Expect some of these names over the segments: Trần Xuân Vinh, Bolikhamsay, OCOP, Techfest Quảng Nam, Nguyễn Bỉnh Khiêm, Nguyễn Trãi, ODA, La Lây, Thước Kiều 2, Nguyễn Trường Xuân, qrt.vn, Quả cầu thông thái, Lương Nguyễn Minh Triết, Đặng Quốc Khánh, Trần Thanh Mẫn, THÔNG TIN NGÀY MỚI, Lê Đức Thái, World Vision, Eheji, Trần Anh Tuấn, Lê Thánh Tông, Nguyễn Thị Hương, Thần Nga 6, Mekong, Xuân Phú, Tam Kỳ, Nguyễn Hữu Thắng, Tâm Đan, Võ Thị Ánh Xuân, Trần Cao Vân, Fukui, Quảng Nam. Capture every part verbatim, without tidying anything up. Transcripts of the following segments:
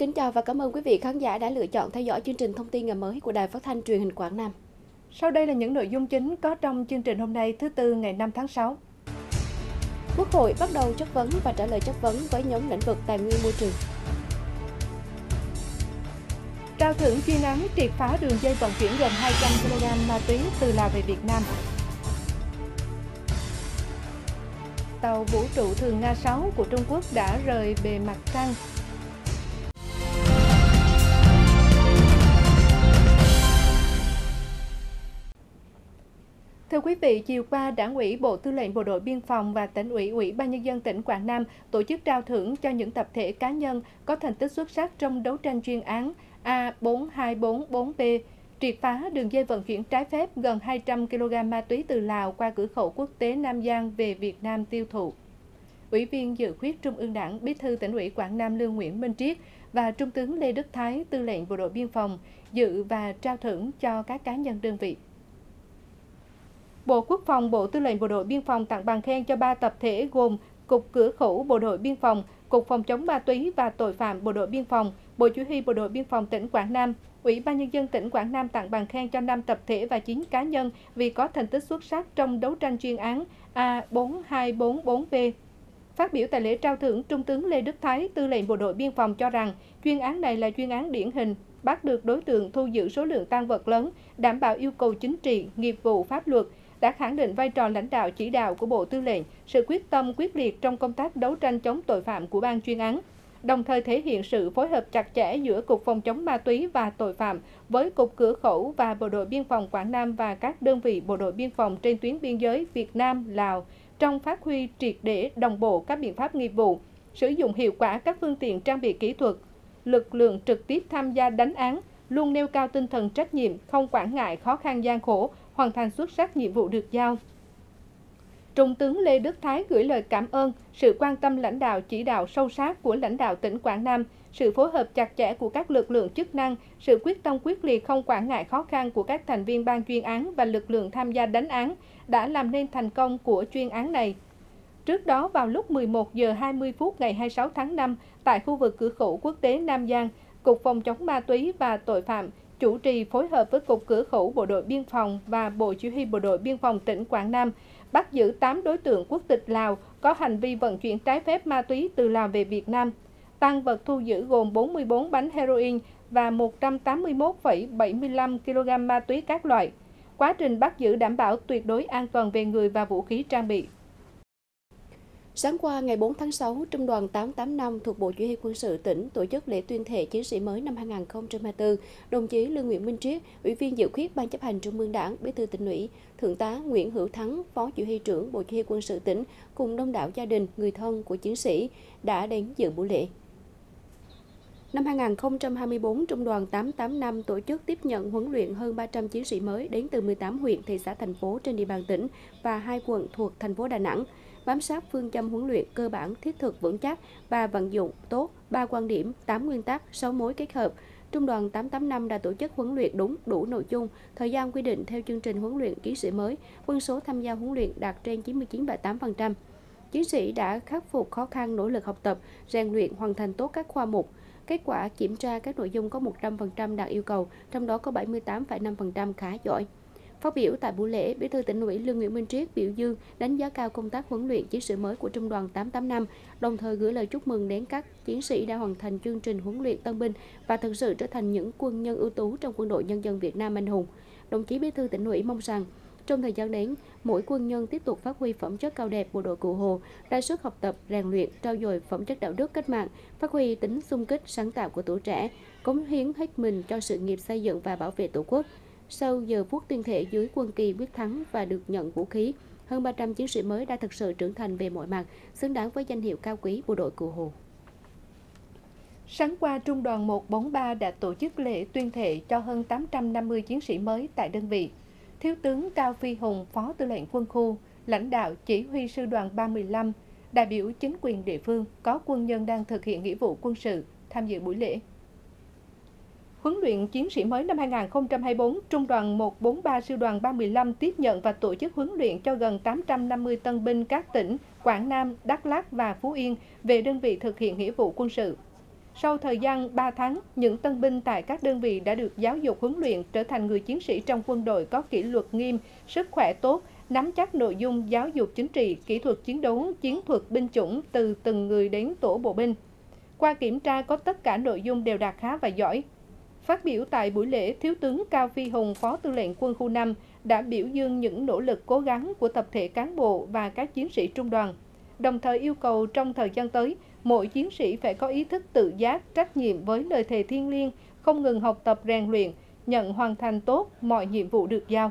kính chào và cảm ơn quý vị khán giả đã lựa chọn theo dõi chương trình thông tin ngày mới của Đài Phát thanh Truyền hình Quảng Nam. Sau đây là những nội dung chính có trong chương trình hôm nay thứ Tư ngày năm tháng sáu. Quốc hội bắt đầu chất vấn và trả lời chất vấn với nhóm lĩnh vực tài nguyên môi trường. Trao thưởng chuyên án triệt phá đường dây vận chuyển gần hai trăm ki lô gam ma túy từ Lào về Việt Nam. Tàu vũ trụ Thần Nga sáu của Trung Quốc đã rời bề mặt trăng. Thưa quý vị, chiều qua, Đảng ủy Bộ Tư lệnh Bộ đội Biên phòng và Tỉnh ủy Ủy ban Nhân dân tỉnh Quảng Nam tổ chức trao thưởng cho những tập thể cá nhân có thành tích xuất sắc trong đấu tranh chuyên án A bốn hai bốn bốn B triệt phá đường dây vận chuyển trái phép gần hai trăm ki lô gam ma túy từ Lào qua cửa khẩu quốc tế Nam Giang về Việt Nam tiêu thụ. Ủy viên Dự khuyết Trung ương Đảng, Bí thư Tỉnh ủy Quảng Nam Lương Nguyễn Minh Triết và Trung tướng Lê Đức Thái, Tư lệnh Bộ đội Biên phòng, dự và trao thưởng cho các cá nhân đơn vị. Bộ Quốc phòng, Bộ Tư lệnh Bộ đội Biên phòng tặng bằng khen cho ba tập thể gồm Cục Cửa khẩu Bộ đội Biên phòng, Cục Phòng chống ma túy và tội phạm Bộ đội Biên phòng, Bộ Chỉ huy Bộ đội Biên phòng tỉnh Quảng Nam. Ủy ban Nhân dân tỉnh Quảng Nam tặng bằng khen cho năm tập thể và chín cá nhân vì có thành tích xuất sắc trong đấu tranh chuyên án A bốn hai bốn bốn B. Phát biểu tại lễ trao thưởng, Trung tướng Lê Đức Thái, Tư lệnh Bộ đội Biên phòng cho rằng chuyên án này là chuyên án điển hình, bắt được đối tượng thu giữ số lượng tang vật lớn, đảm bảo yêu cầu chính trị, nghiệp vụ pháp luật, đã khẳng định vai trò lãnh đạo chỉ đạo của Bộ Tư lệnh, sự quyết tâm quyết liệt trong công tác đấu tranh chống tội phạm của ban chuyên án, đồng thời thể hiện sự phối hợp chặt chẽ giữa Cục Phòng chống ma túy và tội phạm với Cục Cửa khẩu và Bộ đội Biên phòng Quảng Nam và các đơn vị Bộ đội Biên phòng trên tuyến biên giới Việt Nam-Lào trong phát huy triệt để đồng bộ các biện pháp nghiệp vụ, sử dụng hiệu quả các phương tiện trang bị kỹ thuật, lực lượng trực tiếp tham gia đánh án, luôn nêu cao tinh thần trách nhiệm, không quản ngại khó khăn gian khổ, hoàn thành xuất sắc nhiệm vụ được giao. Trung tướng Lê Đức Thái gửi lời cảm ơn sự quan tâm lãnh đạo chỉ đạo sâu sát của lãnh đạo tỉnh Quảng Nam, sự phối hợp chặt chẽ của các lực lượng chức năng, sự quyết tâm quyết liệt không quản ngại khó khăn của các thành viên ban chuyên án và lực lượng tham gia đánh án đã làm nên thành công của chuyên án này. Trước đó, vào lúc mười một giờ hai mươi phút ngày hai mươi sáu tháng năm, tại khu vực cửa khẩu quốc tế Nam Giang, Cục Phòng chống ma túy và tội phạm chủ trì phối hợp với Cục Cửa khẩu Bộ đội Biên phòng và Bộ Chỉ huy Bộ đội Biên phòng tỉnh Quảng Nam bắt giữ tám đối tượng quốc tịch Lào có hành vi vận chuyển trái phép ma túy từ Lào về Việt Nam. Tang vật thu giữ gồm bốn mươi bốn bánh heroin và một trăm tám mươi mốt phẩy bảy lăm ki lô gam ma túy các loại. Quá trình bắt giữ đảm bảo tuyệt đối an toàn về người và vũ khí trang bị. Sáng qua ngày bốn tháng sáu, Trung đoàn tám tám năm thuộc Bộ Chỉ huy Quân sự tỉnh tổ chức lễ tuyên thệ chiến sĩ mới năm hai nghìn không trăm hai mươi tư. Đồng chí Lương Nguyễn Minh Triết, Ủy viên Dự khuyết Ban Chấp hành Trung ương Đảng, Bí thư Tỉnh ủy, Thượng tá Nguyễn Hữu Thắng, Phó Chỉ huy trưởng Bộ Chỉ huy Quân sự tỉnh cùng đông đảo gia đình, người thân của chiến sĩ đã đến dự buổi lễ. Năm hai nghìn không trăm hai mươi tư, Trung đoàn tám tám năm tổ chức tiếp nhận huấn luyện hơn ba trăm chiến sĩ mới đến từ mười tám huyện, thị xã, thành phố trên địa bàn tỉnh và hai quận thuộc thành phố Đà Nẵng. Bám sát phương châm huấn luyện cơ bản, thiết thực, vững chắc và vận dụng tốt ba quan điểm, tám nguyên tắc, sáu mối kết hợp, Trung đoàn tám tám năm đã tổ chức huấn luyện đúng đủ nội dung, thời gian quy định theo chương trình huấn luyện chiến sĩ mới, quân số tham gia huấn luyện đạt trên chín mươi chín phẩy tám phần trăm. Chiến sĩ đã khắc phục khó khăn, nỗ lực học tập, rèn luyện, hoàn thành tốt các khoa mục. Kết quả kiểm tra các nội dung có một trăm phần trăm đạt yêu cầu, trong đó có bảy mươi tám phẩy năm phần trăm khá giỏi. Phát biểu tại buổi lễ, Bí thư Tỉnh ủy Lương Nguyễn Minh Triết biểu dương đánh giá cao công tác huấn luyện chiến sĩ mới của Trung đoàn tám tám năm, đồng thời gửi lời chúc mừng đến các chiến sĩ đã hoàn thành chương trình huấn luyện tân binh và thực sự trở thành những quân nhân ưu tú trong quân đội nhân dân Việt Nam anh hùng. Đồng chí Bí thư Tỉnh ủy mong rằng trong thời gian đến, mỗi quân nhân tiếp tục phát huy phẩm chất cao đẹp bộ đội cụ Hồ, ra sức học tập, rèn luyện, trau dồi phẩm chất đạo đức cách mạng, phát huy tính xung kích, sáng tạo của tuổi trẻ, cống hiến hết mình cho sự nghiệp xây dựng và bảo vệ Tổ quốc. Sau giờ phút tuyên thệ dưới quân kỳ quyết thắng và được nhận vũ khí, hơn ba trăm chiến sĩ mới đã thực sự trưởng thành về mọi mặt, xứng đáng với danh hiệu cao quý bộ đội cụ Hồ. Sáng qua, Trung đoàn một bốn ba đã tổ chức lễ tuyên thệ cho hơn tám trăm năm mươi chiến sĩ mới tại đơn vị. Thiếu tướng Cao Phi Hùng, Phó Tư lệnh Quân khu, lãnh đạo chỉ huy Sư đoàn ba mươi lăm, đại biểu chính quyền địa phương, có quân nhân đang thực hiện nghĩa vụ quân sự, tham dự buổi lễ. Huấn luyện chiến sĩ mới năm hai nghìn không trăm hai mươi tư, Trung đoàn một bốn ba Sư đoàn ba mươi lăm tiếp nhận và tổ chức huấn luyện cho gần tám trăm năm mươi tân binh các tỉnh Quảng Nam, Đắk Lắk và Phú Yên về đơn vị thực hiện nghĩa vụ quân sự. Sau thời gian ba tháng, những tân binh tại các đơn vị đã được giáo dục huấn luyện trở thành người chiến sĩ trong quân đội có kỷ luật nghiêm, sức khỏe tốt, nắm chắc nội dung giáo dục chính trị, kỹ thuật chiến đấu, chiến thuật binh chủng từ từng người đến tổ bộ binh. Qua kiểm tra có tất cả nội dung đều đạt khá và giỏi. Phát biểu tại buổi lễ, Thiếu tướng Cao Phi Hùng, Phó Tư lệnh Quân khu năm, đã biểu dương những nỗ lực cố gắng của tập thể cán bộ và các chiến sĩ trung đoàn, đồng thời yêu cầu trong thời gian tới, mỗi chiến sĩ phải có ý thức tự giác, trách nhiệm với lời thề thiêng liêng, không ngừng học tập rèn luyện, nhận hoàn thành tốt mọi nhiệm vụ được giao.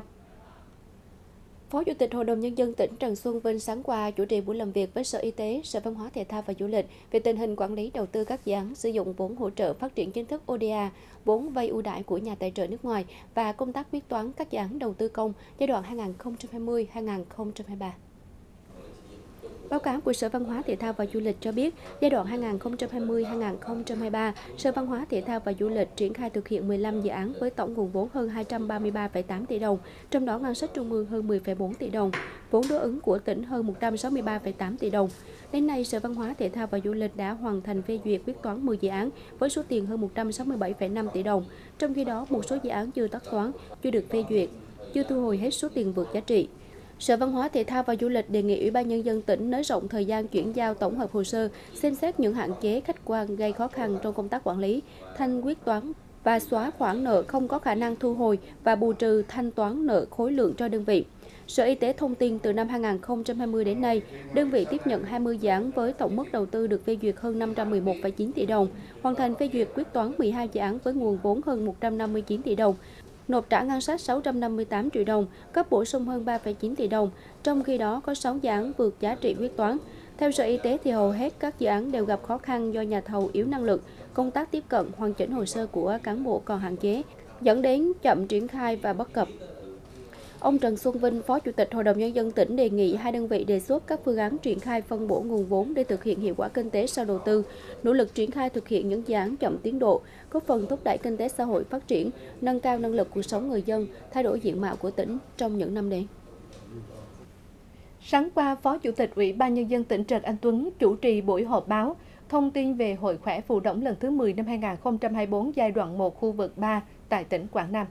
Phó Chủ tịch Hội đồng Nhân dân tỉnh Trần Xuân Vinh sáng qua chủ trì buổi làm việc với Sở Y tế, Sở Văn hóa Thể thao và Du lịch về tình hình quản lý đầu tư các dự án sử dụng vốn hỗ trợ phát triển chính thức O D A, vốn vay ưu đãi của nhà tài trợ nước ngoài và công tác quyết toán các dự án đầu tư công giai đoạn hai nghìn không trăm hai mươi đến hai nghìn không trăm hai mươi ba. Báo cáo của Sở Văn hóa Thể thao và Du lịch cho biết, giai đoạn hai nghìn không trăm hai mươi đến hai nghìn không trăm hai mươi ba, Sở Văn hóa Thể thao và Du lịch triển khai thực hiện mười lăm dự án với tổng nguồn vốn hơn hai trăm ba mươi ba phẩy tám tỷ đồng, trong đó ngân sách trung ương hơn mười phẩy bốn tỷ đồng, vốn đối ứng của tỉnh hơn một trăm sáu mươi ba phẩy tám tỷ đồng. Đến nay, Sở Văn hóa Thể thao và Du lịch đã hoàn thành phê duyệt quyết toán mười dự án với số tiền hơn một trăm sáu mươi bảy phẩy năm tỷ đồng, trong khi đó một số dự án chưa tất toán, chưa được phê duyệt, chưa thu hồi hết số tiền vượt giá trị. Sở Văn hóa Thể thao và Du lịch đề nghị Ủy ban Nhân dân tỉnh nới rộng thời gian chuyển giao tổng hợp hồ sơ, xem xét những hạn chế khách quan gây khó khăn trong công tác quản lý, thanh quyết toán và xóa khoản nợ không có khả năng thu hồi và bù trừ thanh toán nợ khối lượng cho đơn vị. Sở Y tế thông tin từ năm hai nghìn không trăm hai mươi đến nay, đơn vị tiếp nhận hai mươi dự án với tổng mức đầu tư được phê duyệt hơn năm trăm mười một phẩy chín tỷ đồng, hoàn thành phê duyệt quyết toán mười hai dự án với nguồn vốn hơn một trăm năm mươi chín tỷ đồng. Nộp trả ngân sách sáu trăm năm mươi tám triệu đồng, cấp bổ sung hơn ba phẩy chín tỷ đồng, trong khi đó có sáu dự án vượt giá trị quyết toán. Theo Sở Y tế thì hầu hết các dự án đều gặp khó khăn do nhà thầu yếu năng lực, công tác tiếp cận hoàn chỉnh hồ sơ của cán bộ còn hạn chế, dẫn đến chậm triển khai và bất cập. Ông Trần Xuân Vinh, Phó Chủ tịch Hội đồng Nhân dân tỉnh đề nghị hai đơn vị đề xuất các phương án triển khai phân bổ nguồn vốn để thực hiện hiệu quả kinh tế sau đầu tư, nỗ lực triển khai thực hiện những dự án chậm tiến độ, góp phần thúc đẩy kinh tế xã hội phát triển, nâng cao năng lực cuộc sống người dân, thay đổi diện mạo của tỉnh trong những năm đến. Sáng qua, Phó Chủ tịch Ủy ban Nhân dân tỉnh Trần Anh Tuấn chủ trì buổi họp báo thông tin về Hội khỏe Phù Đổng lần thứ mười năm hai nghìn không trăm hai mươi bốn giai đoạn một khu vực ba tại tỉnh Quảng Nam.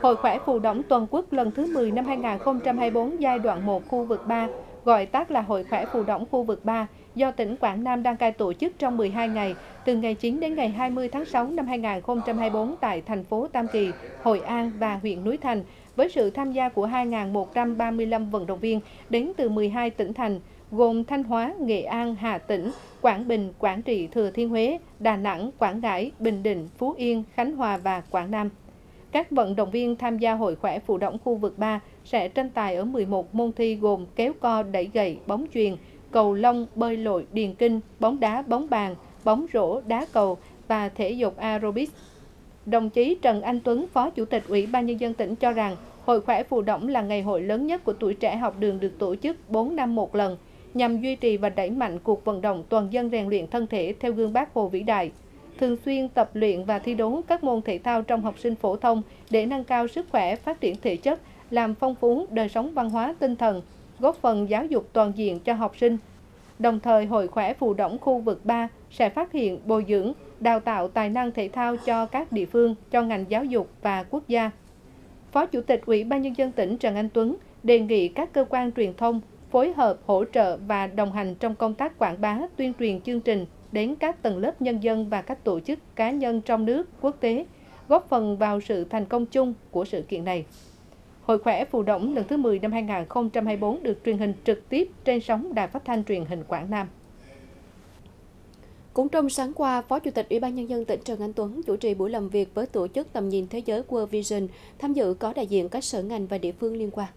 Hội khỏe Phù Đổng toàn quốc lần thứ mười năm hai nghìn không trăm hai mươi bốn giai đoạn một khu vực ba, gọi tắt là Hội khỏe Phù Đổng khu vực ba, do tỉnh Quảng Nam đăng cai tổ chức trong mười hai ngày, từ ngày chín đến ngày hai mươi tháng sáu năm hai nghìn không trăm hai mươi bốn tại thành phố Tam Kỳ, Hội An và huyện Núi Thành, với sự tham gia của hai nghìn một trăm ba mươi lăm vận động viên đến từ mười hai tỉnh thành, gồm Thanh Hóa, Nghệ An, Hà Tĩnh, Quảng Bình, Quảng Trị, Thừa Thiên Huế, Đà Nẵng, Quảng Ngãi, Bình Định, Phú Yên, Khánh Hòa và Quảng Nam. Các vận động viên tham gia Hội khỏe Phù Đổng khu vực ba sẽ tranh tài ở mười một môn thi gồm kéo co, đẩy gậy, bóng chuyền, cầu lông, bơi lội, điền kinh, bóng đá, bóng bàn, bóng rổ, đá cầu và thể dục aerobics. Đồng chí Trần Anh Tuấn, Phó Chủ tịch Ủy ban Nhân dân tỉnh cho rằng Hội khỏe Phù Đổng là ngày hội lớn nhất của tuổi trẻ học đường được tổ chức bốn năm một lần, nhằm duy trì và đẩy mạnh cuộc vận động toàn dân rèn luyện thân thể theo gương Bác Hồ vĩ đại, thường xuyên tập luyện và thi đấu các môn thể thao trong học sinh phổ thông để nâng cao sức khỏe, phát triển thể chất, làm phong phú đời sống văn hóa tinh thần, góp phần giáo dục toàn diện cho học sinh. Đồng thời, Hội khỏe Phù Đổng khu vực ba sẽ phát hiện, bồi dưỡng, đào tạo tài năng thể thao cho các địa phương, cho ngành giáo dục và quốc gia. Phó Chủ tịch Ủy ban Nhân dân tỉnh Trần Anh Tuấn đề nghị các cơ quan truyền thông phối hợp, hỗ trợ và đồng hành trong công tác quảng bá, tuyên truyền chương trình đến các tầng lớp nhân dân và các tổ chức cá nhân trong nước, quốc tế, góp phần vào sự thành công chung của sự kiện này. Hội khỏe Phù Đổng lần thứ mười năm hai nghìn không trăm hai mươi bốn được truyền hình trực tiếp trên sóng Đài Phát thanh Truyền hình Quảng Nam. Cũng trong sáng qua, Phó Chủ tịch Ủy ban Nhân dân tỉnh Trần Anh Tuấn chủ trì buổi làm việc với tổ chức tầm nhìn thế giới World Vision, tham dự có đại diện các sở ngành và địa phương liên quan.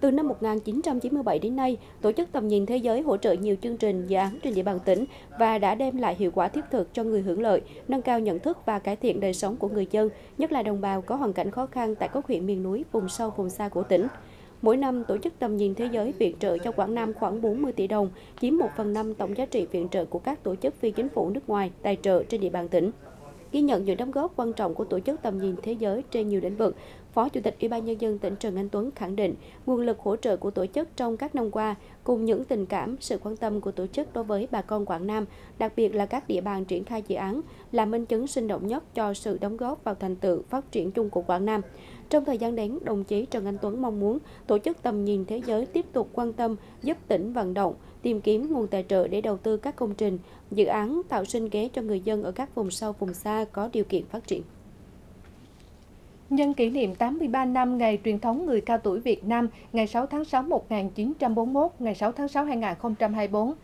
Từ năm một nghìn chín trăm chín mươi bảy đến nay, Tổ chức Tầm nhìn Thế giới hỗ trợ nhiều chương trình, dự án trên địa bàn tỉnh và đã đem lại hiệu quả thiết thực cho người hưởng lợi, nâng cao nhận thức và cải thiện đời sống của người dân, nhất là đồng bào có hoàn cảnh khó khăn tại các huyện miền núi, vùng sâu, vùng xa của tỉnh. Mỗi năm, Tổ chức Tầm nhìn Thế giới viện trợ cho Quảng Nam khoảng bốn mươi tỷ đồng, chiếm một phần năm tổng giá trị viện trợ của các tổ chức phi chính phủ nước ngoài tài trợ trên địa bàn tỉnh. Ghi nhận những đóng góp quan trọng của Tổ chức Tầm nhìn Thế giới trên nhiều lĩnh vực, Phó Chủ tịch Ủy ban Nhân dân tỉnh Trần Anh Tuấn khẳng định nguồn lực hỗ trợ của tổ chức trong các năm qua cùng những tình cảm, sự quan tâm của tổ chức đối với bà con Quảng Nam, đặc biệt là các địa bàn triển khai dự án, là minh chứng sinh động nhất cho sự đóng góp vào thành tựu phát triển chung của Quảng Nam. Trong thời gian đến, đồng chí Trần Anh Tuấn mong muốn tổ chức tầm nhìn thế giới tiếp tục quan tâm, giúp tỉnh vận động, tìm kiếm nguồn tài trợ để đầu tư các công trình, dự án tạo sinh kế cho người dân ở các vùng sâu, vùng xa có điều kiện phát triển. Nhân kỷ niệm tám mươi ba năm Ngày Truyền thống Người Cao Tuổi Việt Nam, ngày sáu tháng sáu năm một nghìn chín trăm bốn mươi mốt, ngày sáu tháng sáu năm hai nghìn không trăm hai mươi tư,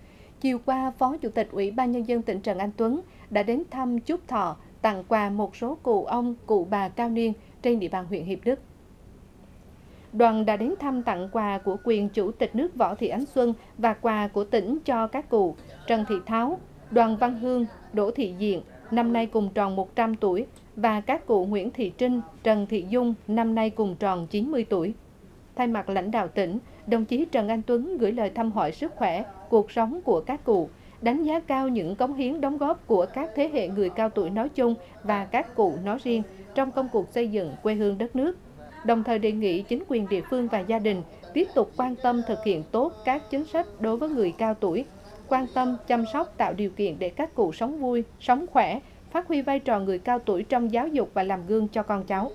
chiều qua, Phó Chủ tịch Ủy ban Nhân dân tỉnh Trần Anh Tuấn đã đến thăm chúc thọ, tặng quà một số cụ ông, cụ bà cao niên trên địa bàn huyện Hiệp Đức. Đoàn đã đến thăm tặng quà của quyền Chủ tịch nước Võ Thị Ánh Xuân và quà của tỉnh cho các cụ Trần Thị Tháo, Đoàn Văn Hương, Đỗ Thị Diện, năm nay cùng tròn một trăm tuổi, và các cụ Nguyễn Thị Trinh, Trần Thị Dung, năm nay cùng tròn chín mươi tuổi. Thay mặt lãnh đạo tỉnh, đồng chí Trần Anh Tuấn gửi lời thăm hỏi sức khỏe, cuộc sống của các cụ, đánh giá cao những cống hiến đóng góp của các thế hệ người cao tuổi nói chung và các cụ nói riêng trong công cuộc xây dựng quê hương đất nước. Đồng thời đề nghị chính quyền địa phương và gia đình tiếp tục quan tâm thực hiện tốt các chính sách đối với người cao tuổi, quan tâm, chăm sóc, tạo điều kiện để các cụ sống vui, sống khỏe, phát huy vai trò người cao tuổi trong giáo dục và làm gương cho con cháu.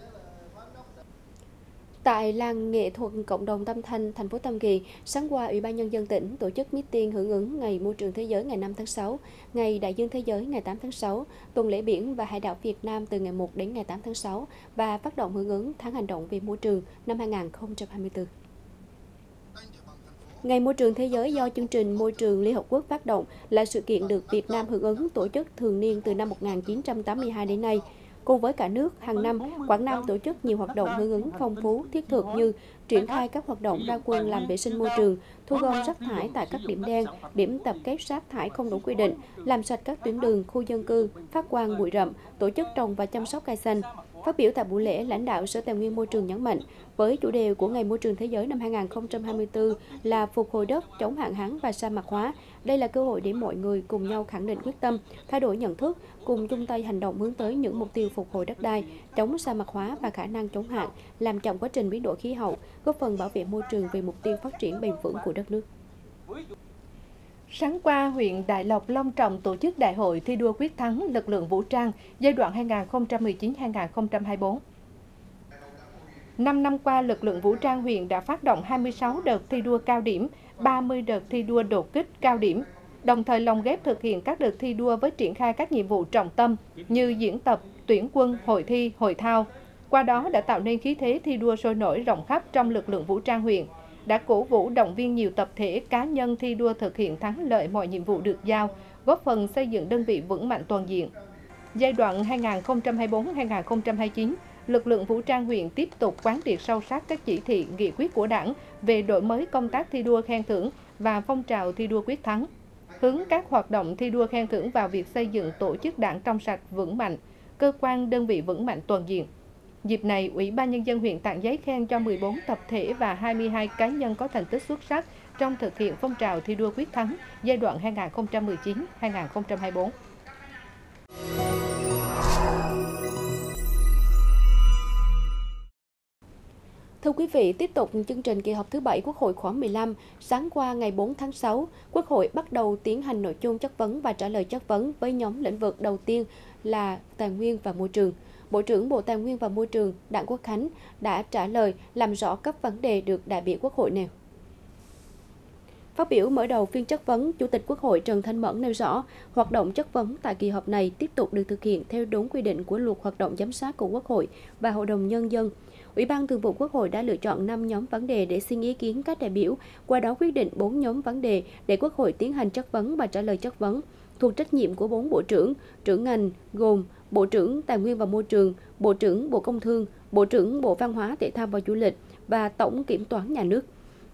Tại làng nghệ thuật cộng đồng Tam Thanh, thành phố Tam Kỳ, sáng qua, Ủy ban Nhân dân tỉnh tổ chức meeting hưởng ứng Ngày Môi trường Thế giới ngày năm tháng sáu, Ngày Đại dương Thế giới ngày tám tháng sáu, Tuần lễ biển và hải đảo Việt Nam từ ngày một đến ngày tám tháng sáu và phát động hưởng ứng Tháng hành động vì môi trường năm hai nghìn không trăm hai mươi tư. Ngày Môi trường Thế giới do chương trình Môi trường Liên Hợp Quốc phát động là sự kiện được Việt Nam hưởng ứng tổ chức thường niên từ năm một nghìn chín trăm tám mươi hai đến nay. Cùng với cả nước, hàng năm, Quảng Nam tổ chức nhiều hoạt động hưởng ứng phong phú, thiết thực như triển khai các hoạt động ra quân làm vệ sinh môi trường, thu gom rác thải tại các điểm đen, điểm tập kết rác thải không đúng quy định, làm sạch các tuyến đường, khu dân cư, phát quang bụi rậm, tổ chức trồng và chăm sóc cây xanh. Phát biểu tại buổi lễ, lãnh đạo Sở Tài nguyên Môi trường nhấn mạnh, với chủ đề của Ngày Môi trường Thế giới năm hai nghìn không trăm hai mươi tư là phục hồi đất, chống hạn hán và sa mạc hóa, đây là cơ hội để mọi người cùng nhau khẳng định quyết tâm, thay đổi nhận thức, cùng chung tay hành động hướng tới những mục tiêu phục hồi đất đai, chống sa mạc hóa và khả năng chống hạn, làm chậm quá trình biến đổi khí hậu, góp phần bảo vệ môi trường về mục tiêu phát triển bền vững của đất nước. Sáng qua, huyện Đại Lộc, Long Trọng tổ chức Đại hội thi đua quyết thắng lực lượng vũ trang giai đoạn hai nghìn không trăm mười chín đến hai nghìn không trăm hai mươi tư. năm năm qua, lực lượng vũ trang huyện đã phát động hai mươi sáu đợt thi đua cao điểm, ba mươi đợt thi đua đột kích cao điểm, đồng thời lồng ghép thực hiện các đợt thi đua với triển khai các nhiệm vụ trọng tâm như diễn tập, tuyển quân, hội thi, hội thao. Qua đó đã tạo nên khí thế thi đua sôi nổi rộng khắp trong lực lượng vũ trang huyện, đã cổ vũ động viên nhiều tập thể cá nhân thi đua thực hiện thắng lợi mọi nhiệm vụ được giao, góp phần xây dựng đơn vị vững mạnh toàn diện. Giai đoạn hai nghìn không trăm hai mươi tư đến hai nghìn không trăm hai mươi chín, lực lượng vũ trang huyện tiếp tục quán triệt sâu sát các chỉ thị, nghị quyết của Đảng về đổi mới công tác thi đua khen thưởng và phong trào thi đua quyết thắng, hướng các hoạt động thi đua khen thưởng vào việc xây dựng tổ chức Đảng trong sạch vững mạnh, cơ quan đơn vị vững mạnh toàn diện. Dịp này, Ủy ban Nhân dân huyện tặng giấy khen cho mười bốn tập thể và hai mươi hai cá nhân có thành tích xuất sắc trong thực hiện phong trào thi đua quyết thắng giai đoạn hai nghìn không trăm mười chín đến hai nghìn không trăm hai mươi tư. Thưa quý vị, tiếp tục chương trình kỳ họp thứ bảy Quốc hội khóa mười lăm, sáng qua ngày bốn tháng sáu, Quốc hội bắt đầu tiến hành nội dung chất vấn và trả lời chất vấn với nhóm lĩnh vực đầu tiên là Tài nguyên và Môi trường. Bộ trưởng Bộ Tài nguyên và Môi trường Đặng Quốc Khánh đã trả lời làm rõ các vấn đề được đại biểu Quốc hội nêu. Phát biểu mở đầu phiên chất vấn, Chủ tịch Quốc hội Trần Thanh Mẫn nêu rõ, hoạt động chất vấn tại kỳ họp này tiếp tục được thực hiện theo đúng quy định của Luật hoạt động giám sát của Quốc hội và Hội đồng Nhân dân. Ủy ban Thường vụ Quốc hội đã lựa chọn năm nhóm vấn đề để xin ý kiến các đại biểu, qua đó quyết định bốn nhóm vấn đề để Quốc hội tiến hành chất vấn và trả lời chất vấn, thuộc trách nhiệm của bốn bộ trưởng, trưởng ngành gồm Bộ trưởng Tài nguyên và Môi trường, Bộ trưởng Bộ Công Thương, Bộ trưởng Bộ Văn hóa, Thể thao và Du lịch và Tổng Kiểm toán Nhà nước.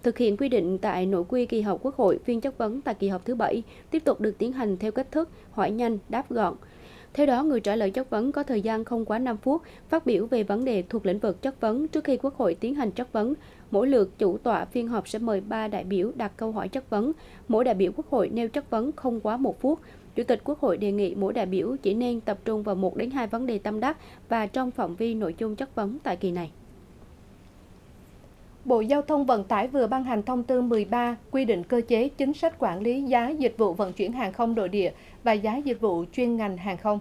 Thực hiện quy định tại nội quy kỳ họp Quốc hội, phiên chất vấn tại kỳ họp thứ bảy tiếp tục được tiến hành theo cách thức hỏi nhanh, đáp gọn. Theo đó, người trả lời chất vấn có thời gian không quá năm phút phát biểu về vấn đề thuộc lĩnh vực chất vấn trước khi Quốc hội tiến hành chất vấn. Mỗi lượt chủ tọa phiên họp sẽ mời ba đại biểu đặt câu hỏi chất vấn. Mỗi đại biểu Quốc hội nêu chất vấn không quá một phút. Chủ tịch Quốc hội đề nghị mỗi đại biểu chỉ nên tập trung vào một đến hai vấn đề tâm đắc và trong phạm vi nội dung chất vấn tại kỳ này. Bộ Giao thông Vận tải vừa ban hành thông tư mười ba quy định cơ chế chính sách quản lý giá dịch vụ vận chuyển hàng không nội địa và giá dịch vụ chuyên ngành hàng không.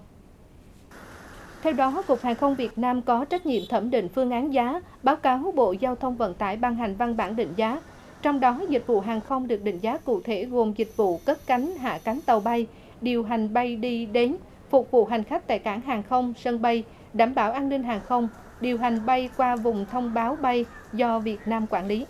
Theo đó, Cục Hàng không Việt Nam có trách nhiệm thẩm định phương án giá, báo cáo Bộ Giao thông Vận tải ban hành văn bản định giá. Trong đó, dịch vụ hàng không được định giá cụ thể gồm dịch vụ cất cánh, hạ cánh tàu bay, điều hành bay đi đến, phục vụ hành khách tại cảng hàng không, sân bay, đảm bảo an ninh hàng không, điều hành bay qua vùng thông báo bay do Việt Nam quản lý.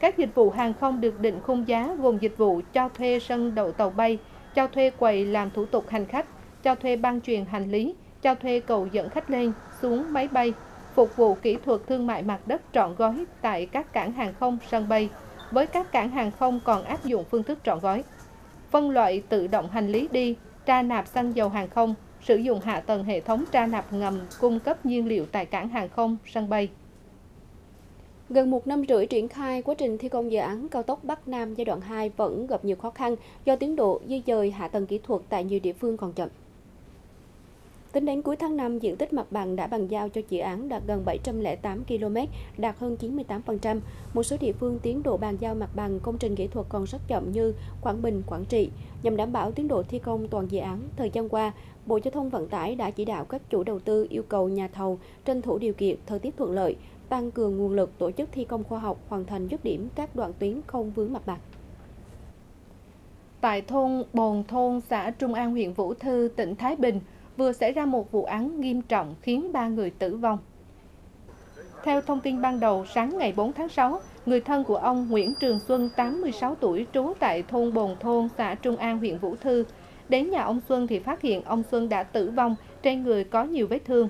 Các dịch vụ hàng không được định khung giá gồm dịch vụ cho thuê sân đậu tàu bay, cho thuê quầy làm thủ tục hành khách, cho thuê ban truyền hành lý, cho thuê cầu dẫn khách lên, xuống máy bay, phục vụ kỹ thuật thương mại mặt đất trọn gói tại các cảng hàng không, sân bay, với các cảng hàng không còn áp dụng phương thức trọn gói. Phân loại tự động hành lý đi, tra nạp xăng dầu hàng không, sử dụng hạ tầng hệ thống tra nạp ngầm cung cấp nhiên liệu tại cảng hàng không, sân bay. Gần một năm rưỡi triển khai, quá trình thi công dự án cao tốc Bắc Nam giai đoạn hai vẫn gặp nhiều khó khăn do tiến độ di dời hạ tầng kỹ thuật tại nhiều địa phương còn chậm. Tính đến cuối tháng năm, diện tích mặt bằng đã bàn giao cho dự án đạt gần bảy trăm lẻ tám ki lô mét, đạt hơn chín mươi tám phần trăm. Một số địa phương tiến độ bàn giao mặt bằng công trình kỹ thuật còn rất chậm như Quảng Bình, Quảng Trị. Nhằm đảm bảo tiến độ thi công toàn dự án, thời gian qua, Bộ Giao thông Vận tải đã chỉ đạo các chủ đầu tư yêu cầu nhà thầu tranh thủ điều kiện thời tiết thuận lợi, tăng cường nguồn lực tổ chức thi công khoa học, hoàn thành dứt điểm các đoạn tuyến không vướng mặt bằng. Tại thôn Bồn Thôn, xã Trung An, huyện Vũ Thư, tỉnh Thái Bình, vừa xảy ra một vụ án nghiêm trọng khiến ba người tử vong. Theo thông tin ban đầu, sáng ngày bốn tháng sáu, người thân của ông Nguyễn Trường Xuân, tám mươi sáu tuổi, trú tại thôn Bồn Thôn, xã Trung An, huyện Vũ Thư. Đến nhà ông Xuân thì phát hiện ông Xuân đã tử vong, trên người có nhiều vết thương.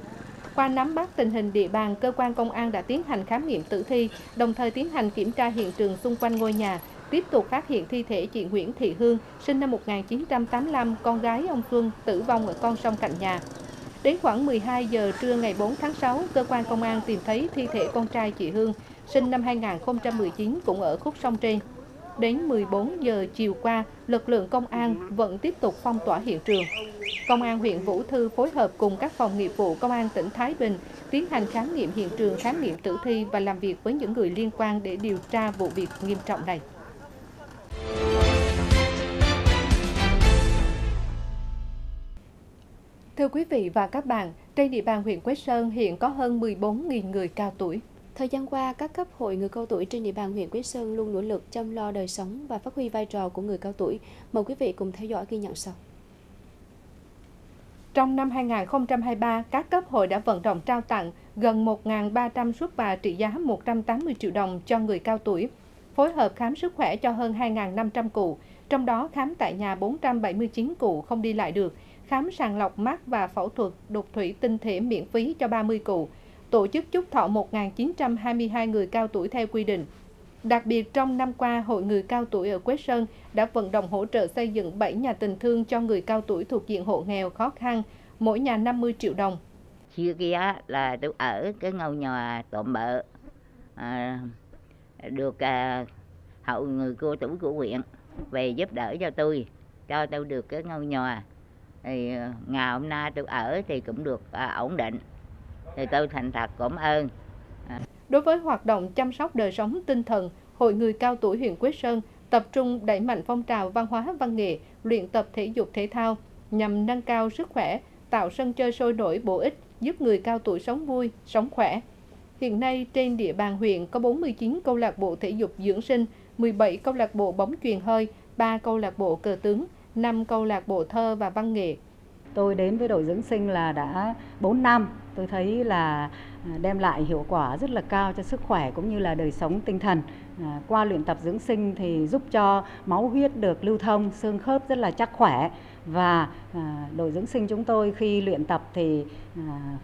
Qua nắm bắt tình hình địa bàn, cơ quan công an đã tiến hành khám nghiệm tử thi, đồng thời tiến hành kiểm tra hiện trường xung quanh ngôi nhà. Tiếp tục phát hiện thi thể chị Nguyễn Thị Hương, sinh năm một nghìn chín trăm tám mươi lăm, con gái ông Xuân, tử vong ở con sông cạnh nhà. Đến khoảng mười hai giờ trưa ngày bốn tháng sáu, cơ quan công an tìm thấy thi thể con trai chị Hương, sinh năm hai nghìn không trăm mười chín, cũng ở khúc sông trên. Đến mười bốn giờ chiều qua, lực lượng công an vẫn tiếp tục phong tỏa hiện trường. Công an huyện Vũ Thư phối hợp cùng các phòng nghiệp vụ công an tỉnh Thái Bình tiến hành khám nghiệm hiện trường, khám nghiệm tử thi và làm việc với những người liên quan để điều tra vụ việc nghiêm trọng này. Thưa quý vị và các bạn, trên địa bàn huyện Quế Sơn hiện có hơn mười bốn nghìn người cao tuổi. Thời gian qua, các cấp hội người cao tuổi trên địa bàn huyện Quế Sơn luôn nỗ lực chăm lo đời sống và phát huy vai trò của người cao tuổi. Mời quý vị cùng theo dõi ghi nhận sau. Trong năm hai nghìn không trăm hai mươi ba, các cấp hội đã vận động trao tặng gần một nghìn ba trăm suất quà trị giá một trăm tám mươi triệu đồng cho người cao tuổi, phối hợp khám sức khỏe cho hơn hai nghìn năm trăm cụ, trong đó khám tại nhà bốn trăm bảy mươi chín cụ không đi lại được, khám sàng lọc mắt và phẫu thuật đục thủy tinh thể miễn phí cho ba mươi cụ, tổ chức chúc thọ một nghìn chín trăm hai mươi hai người cao tuổi theo quy định. Đặc biệt, trong năm qua, Hội Người Cao Tuổi ở Quế Sơn đã vận động hỗ trợ xây dựng bảy nhà tình thương cho người cao tuổi thuộc diện hộ nghèo khó khăn, mỗi nhà năm mươi triệu đồng. Xưa kia là tôi ở cái ngôi nhà tạm bợ, à, được à, Hội Người Cao Tuổi của huyện về giúp đỡ cho tôi, cho tôi được cái ngôi nhà. Thì ngày hôm nay tôi ở thì cũng được à, ổn định, thì tôi thành thật cảm ơn. À. Đối với hoạt động chăm sóc đời sống tinh thần, Hội Người Cao Tuổi huyện Quế Sơn tập trung đẩy mạnh phong trào văn hóa văn nghệ, luyện tập thể dục thể thao nhằm nâng cao sức khỏe, tạo sân chơi sôi nổi bổ ích, giúp người cao tuổi sống vui, sống khỏe. Hiện nay trên địa bàn huyện có bốn mươi chín câu lạc bộ thể dục dưỡng sinh, mười bảy câu lạc bộ bóng chuyền hơi, ba câu lạc bộ cờ tướng, năm câu lạc bộ thơ và văn nghệ. Tôi đến với đội dưỡng sinh là đã bốn năm, tôi thấy là đem lại hiệu quả rất là cao cho sức khỏe cũng như là đời sống tinh thần. À, qua luyện tập dưỡng sinh thì giúp cho máu huyết được lưu thông, xương khớp rất là chắc khỏe. Và à, đội dưỡng sinh chúng tôi khi luyện tập thì à,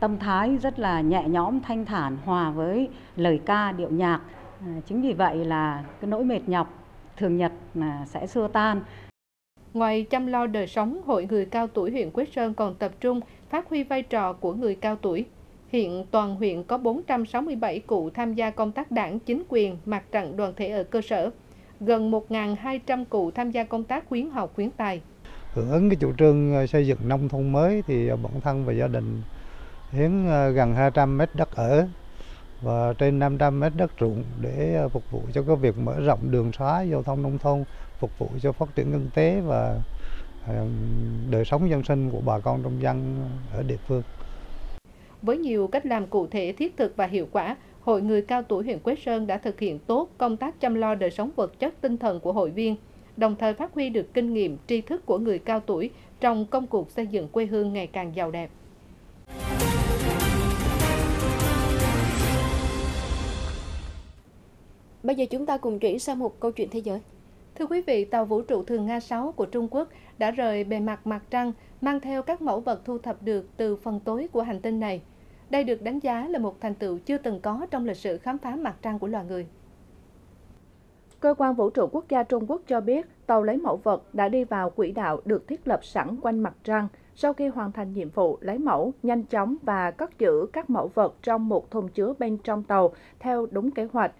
tâm thái rất là nhẹ nhõm, thanh thản, hòa với lời ca, điệu nhạc. À, chính vì vậy là cái nỗi mệt nhọc thường nhật là sẽ xua tan. Ngoài chăm lo đời sống, Hội Người Cao Tuổi huyện Quế Sơn còn tập trung phát huy vai trò của người cao tuổi. Hiện toàn huyện có bốn trăm sáu mươi bảy cụ tham gia công tác đảng, chính quyền, mặt trận đoàn thể ở cơ sở, gần một nghìn hai trăm cụ tham gia công tác khuyến học khuyến tài. Hưởng ứng cái chủ trương xây dựng nông thôn mới thì bản thân và gia đình hiến gần hai trăm mét đất ở và trên năm trăm mét đất ruộng để phục vụ cho cái việc mở rộng đường xá, giao thông nông thôn, phục vụ cho phát triển kinh tế và đời sống dân sinh của bà con nông dân ở địa phương. Với nhiều cách làm cụ thể, thiết thực và hiệu quả, Hội người cao tuổi huyện Quế Sơn đã thực hiện tốt công tác chăm lo đời sống vật chất tinh thần của hội viên, đồng thời phát huy được kinh nghiệm, tri thức của người cao tuổi trong công cuộc xây dựng quê hương ngày càng giàu đẹp. Bây giờ chúng ta cùng chuyển sang một câu chuyện thế giới. Thưa quý vị, tàu vũ trụ Thần Nga sáu của Trung Quốc đã rời bề mặt mặt trăng, mang theo các mẫu vật thu thập được từ phần tối của hành tinh này. Đây được đánh giá là một thành tựu chưa từng có trong lịch sử khám phá mặt trăng của loài người. Cơ quan Vũ trụ Quốc gia Trung Quốc cho biết, tàu lấy mẫu vật đã đi vào quỹ đạo được thiết lập sẵn quanh mặt trăng sau khi hoàn thành nhiệm vụ lấy mẫu, nhanh chóng và cất giữ các mẫu vật trong một thùng chứa bên trong tàu theo đúng kế hoạch.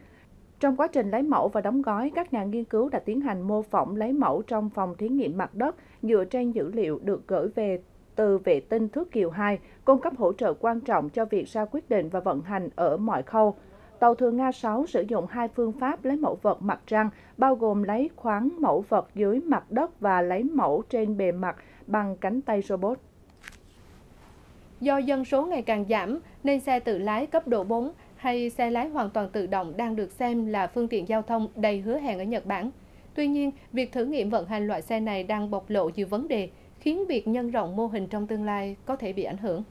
Trong quá trình lấy mẫu và đóng gói, các nhà nghiên cứu đã tiến hành mô phỏng lấy mẫu trong phòng thí nghiệm mặt đất dựa trên dữ liệu được gửi về từ vệ tinh Thước Kiều hai, cung cấp hỗ trợ quan trọng cho việc ra quyết định và vận hành ở mọi khâu. Tàu Thường Nga sáu sử dụng hai phương pháp lấy mẫu vật mặt trăng, bao gồm lấy khoáng mẫu vật dưới mặt đất và lấy mẫu trên bề mặt bằng cánh tay robot. Do dân số ngày càng giảm, nên xe tự lái cấp độ bốn hay xe lái hoàn toàn tự động đang được xem là phương tiện giao thông đầy hứa hẹn ở Nhật Bản. Tuy nhiên, việc thử nghiệm vận hành loại xe này đang bộc lộ nhiều vấn đề, khiến việc nhân rộng mô hình trong tương lai có thể bị ảnh hưởng.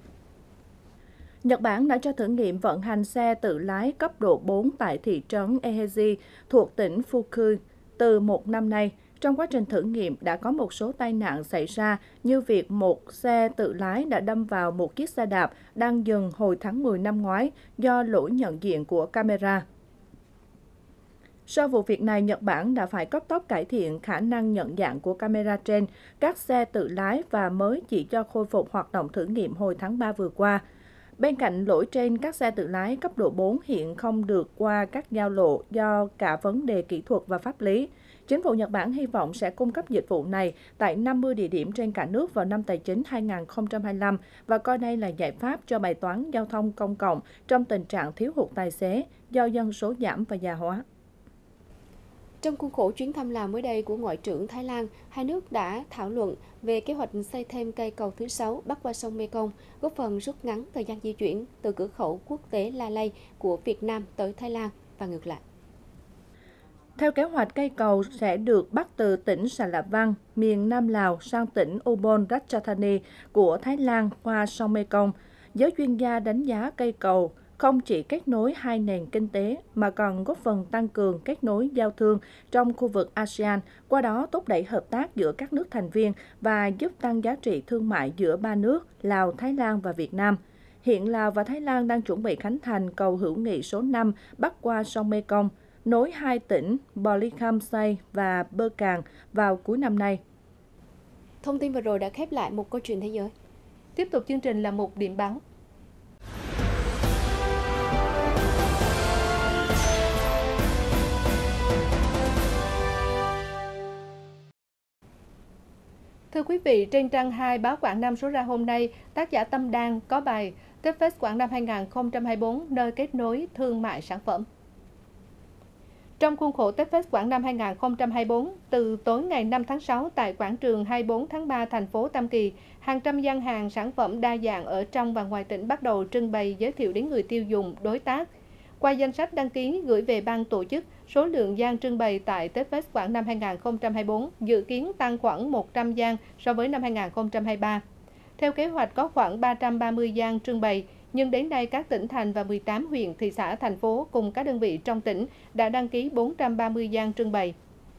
Nhật Bản đã cho thử nghiệm vận hành xe tự lái cấp độ bốn tại thị trấn Eheji thuộc tỉnh Fukui từ một năm nay. Trong quá trình thử nghiệm đã có một số tai nạn xảy ra như việc một xe tự lái đã đâm vào một chiếc xe đạp đang dừng hồi tháng mười năm ngoái do lỗi nhận diện của camera. Sau vụ việc này, Nhật Bản đã phải cấp tốc cải thiện khả năng nhận dạng của camera trên các xe tự lái và mới chỉ cho khôi phục hoạt động thử nghiệm hồi tháng ba vừa qua. Bên cạnh lỗi trên, các xe tự lái cấp độ bốn hiện không được qua các giao lộ do cả vấn đề kỹ thuật và pháp lý. Chính phủ Nhật Bản hy vọng sẽ cung cấp dịch vụ này tại năm mươi địa điểm trên cả nước vào năm tài chính hai nghìn không trăm hai mươi lăm và coi đây là giải pháp cho bài toán giao thông công cộng trong tình trạng thiếu hụt tài xế do dân số giảm và già hóa. Trong khuôn khổ chuyến thăm Lào mới đây của Ngoại trưởng Thái Lan, hai nước đã thảo luận về kế hoạch xây thêm cây cầu thứ sáu bắc qua sông Mekong, góp phần rút ngắn thời gian di chuyển từ cửa khẩu quốc tế La Lây của Việt Nam tới Thái Lan và ngược lại. Theo kế hoạch, cây cầu sẽ được bắc từ tỉnh Salavan, miền Nam Lào sang tỉnh Ubon Ratchathani của Thái Lan qua sông Mekong. Giới chuyên gia đánh giá cây cầu không chỉ kết nối hai nền kinh tế mà còn góp phần tăng cường kết nối giao thương trong khu vực a sê an, qua đó thúc đẩy hợp tác giữa các nước thành viên và giúp tăng giá trị thương mại giữa ba nước Lào, Thái Lan và Việt Nam. Hiện Lào và Thái Lan đang chuẩn bị khánh thành cầu hữu nghị số năm bắc qua sông Mekong, nối hai tỉnh Bolikhamsay và Bơ Càng vào cuối năm nay. Thông tin vừa rồi đã khép lại một câu chuyện thế giới. Tiếp tục chương trình là một điểm báo. Thưa quý vị, trên trang hai báo Quảng Nam số ra hôm nay, tác giả Tâm Đan có bài Techfest Quảng Nam hai nghìn không trăm hai mươi tư nơi kết nối thương mại sản phẩm. Trong khuôn khổ Techfest Quảng Nam hai nghìn không trăm hai mươi tư, từ tối ngày năm tháng sáu tại quảng trường hai mươi tư tháng ba thành phố Tam Kỳ, hàng trăm gian hàng sản phẩm đa dạng ở trong và ngoài tỉnh bắt đầu trưng bày giới thiệu đến người tiêu dùng, đối tác. Qua danh sách đăng ký gửi về ban tổ chức, số lượng gian trưng bày tại Techfest Quảng Nam hai nghìn không trăm hai mươi tư dự kiến tăng khoảng một trăm gian so với năm hai nghìn không trăm hai mươi ba. Theo kế hoạch có khoảng ba trăm ba mươi gian trưng bày, nhưng đến nay các tỉnh thành và mười tám huyện, thị xã, thành phố cùng các đơn vị trong tỉnh đã đăng ký bốn trăm ba mươi gian trưng bày.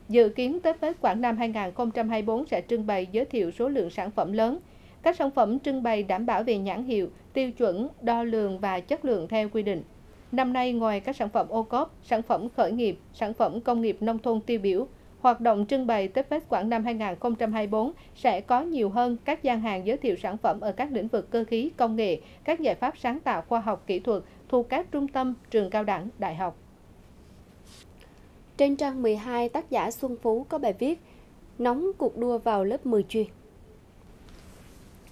Dự kiến Techfest Quảng Nam hai nghìn không trăm hai mươi tư sẽ trưng bày giới thiệu số lượng sản phẩm lớn. Các sản phẩm trưng bày đảm bảo về nhãn hiệu, tiêu chuẩn, đo lường và chất lượng theo quy định. Năm nay, ngoài các sản phẩm ô cốp, sản phẩm khởi nghiệp, sản phẩm công nghiệp nông thôn tiêu biểu, hoạt động trưng bày Techfest Quảng Nam hai nghìn không trăm hai mươi tư sẽ có nhiều hơn các gian hàng giới thiệu sản phẩm ở các lĩnh vực cơ khí, công nghệ, các giải pháp sáng tạo khoa học kỹ thuật thuộc các trung tâm, trường cao đẳng, đại học. Trên trang mười hai, tác giả Xuân Phú có bài viết Nóng cuộc đua vào lớp mười chuyên.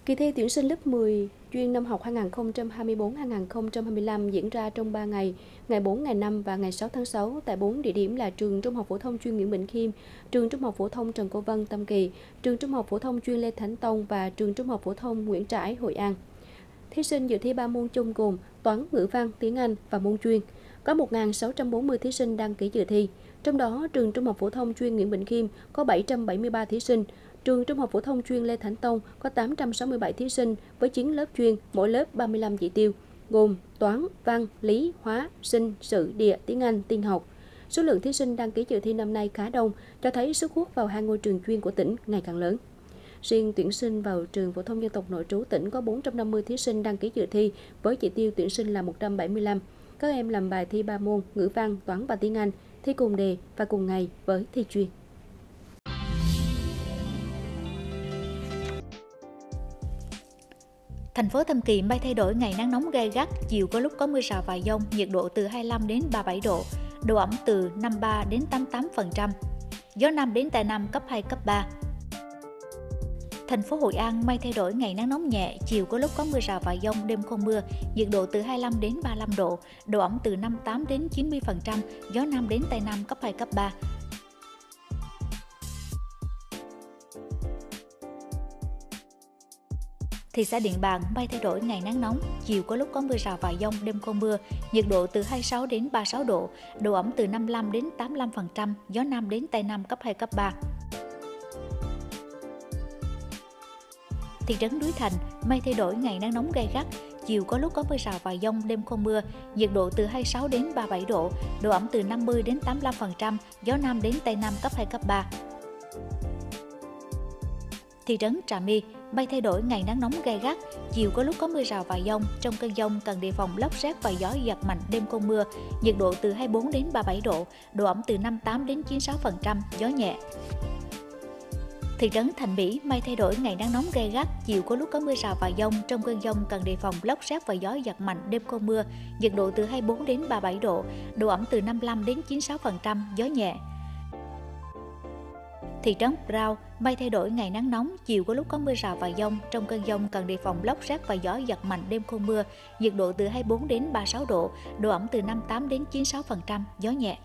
Kỳ thi tuyển sinh lớp mười chuyên năm học hai nghìn không trăm hai mươi tư hai nghìn không trăm hai mươi lăm diễn ra trong ba ngày, ngày bốn, ngày năm và ngày sáu tháng sáu tại bốn địa điểm là trường Trung học phổ thông chuyên Nguyễn Bỉnh Khiêm, trường Trung học phổ thông Trần Cao Vân, Tam Kỳ, trường Trung học phổ thông chuyên Lê Thánh Tông và trường Trung học phổ thông Nguyễn Trãi, Hội An. Thí sinh dự thi ba môn chung gồm toán, ngữ văn, tiếng Anh và môn chuyên. Có một nghìn sáu trăm bốn mươi thí sinh đăng ký dự thi. Trong đó, trường Trung học phổ thông chuyên Nguyễn Bỉnh Khiêm có bảy trăm bảy mươi ba thí sinh, trường Trung học phổ thông chuyên Lê Thánh Tông có tám trăm sáu mươi bảy thí sinh với chín lớp chuyên, mỗi lớp ba mươi lăm chỉ tiêu, gồm toán, văn, lý, hóa, sinh, sự, địa, tiếng Anh, tin học. Số lượng thí sinh đăng ký dự thi năm nay khá đông, cho thấy sức hút vào hai ngôi trường chuyên của tỉnh ngày càng lớn. Riêng tuyển sinh vào trường phổ thông dân tộc nội trú tỉnh có bốn trăm năm mươi thí sinh đăng ký dự thi với chỉ tiêu tuyển sinh là một trăm bảy mươi lăm. Các em làm bài thi ba môn ngữ văn, toán và tiếng Anh, thi cùng đề và cùng ngày với thi chuyên. Thành phố Tam Kỳ mây thay đổi, ngày nắng nóng gay gắt, chiều có lúc có mưa rào và dông, nhiệt độ từ hai mươi lăm đến ba mươi bảy độ, độ ẩm từ năm mươi ba đến tám mươi tám phần trăm, gió Nam đến Tây Nam cấp hai, cấp ba. Thành phố Hội An mây thay đổi, ngày nắng nóng nhẹ, chiều có lúc có mưa rào và dông, đêm không mưa, nhiệt độ từ hai mươi lăm đến ba mươi lăm độ, độ ẩm từ năm mươi tám đến chín mươi phần trăm, gió Nam đến Tây Nam cấp hai, cấp ba. Thị xã Điện Bàn mây thay đổi, ngày nắng nóng, chiều có lúc có mưa rào và dông, đêm không mưa, nhiệt độ từ hai mươi sáu đến ba mươi sáu độ, độ ẩm từ năm mươi lăm đến tám mươi lăm phần trăm, gió Nam đến Tây Nam cấp hai, cấp ba. Thị trấn Núi Thành mây thay đổi, ngày nắng nóng gay gắt, chiều có lúc có mưa rào và dông, đêm không mưa, nhiệt độ từ hai mươi sáu đến ba mươi bảy độ, độ ẩm từ năm mươi đến tám mươi lăm phần trăm, gió Nam đến Tây Nam cấp hai, cấp ba. Thị trấn Trà My mây thay đổi, ngày nắng nóng gay gắt, chiều có lúc có mưa rào và dông, trong cơn dông cần đề phòng lốc sét và gió giật mạnh, đêm không mưa, nhiệt độ từ hai mươi tư đến ba mươi bảy độ, độ ẩm từ năm mươi tám đến chín mươi sáu phần trăm, gió nhẹ. Thị trấn Thành Mỹ mây thay đổi, ngày nắng nóng gay gắt, chiều có lúc có mưa rào và dông, trong cơn dông cần đề phòng lốc sét và gió giật mạnh, đêm không mưa, nhiệt độ từ hai mươi tư đến ba mươi bảy độ, độ ẩm từ năm mươi lăm đến chín mươi sáu phần trăm, gió nhẹ. Thị trấn Brau mây thay đổi, ngày nắng nóng, chiều có lúc có mưa rào và dông, trong cơn dông cần đề phòng lốc sét và gió giật mạnh, đêm không mưa, nhiệt độ từ hai mươi tư đến ba mươi sáu độ, độ ẩm từ năm mươi tám đến chín mươi sáu phần trăm, gió nhẹ.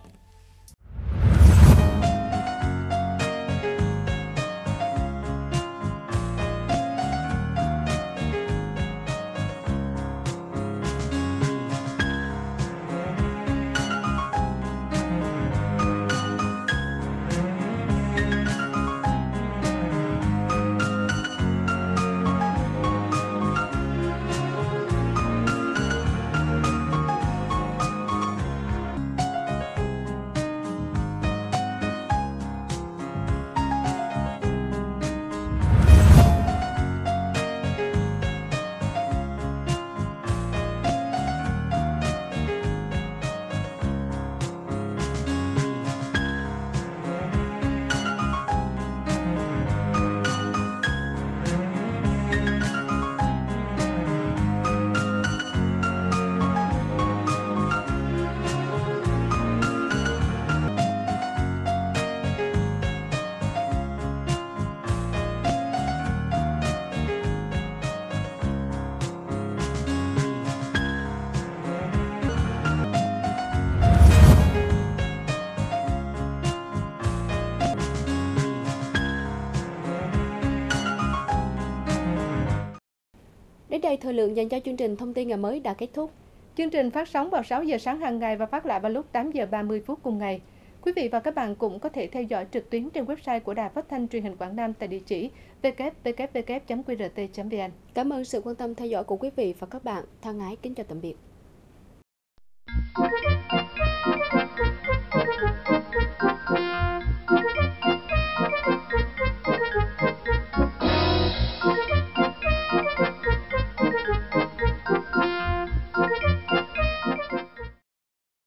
Đây thời lượng dành cho chương trình thông tin ngày mới đã kết thúc. Chương trình phát sóng vào sáu giờ sáng hàng ngày và phát lại vào lúc tám giờ ba mươi phút cùng ngày. Quý vị và các bạn cũng có thể theo dõi trực tuyến trên website của Đài Phát thanh Truyền hình Quảng Nam tại địa chỉ w w w chấm q r t chấm v n. Cảm ơn sự quan tâm theo dõi của quý vị và các bạn. Thân ái kính chào tạm biệt.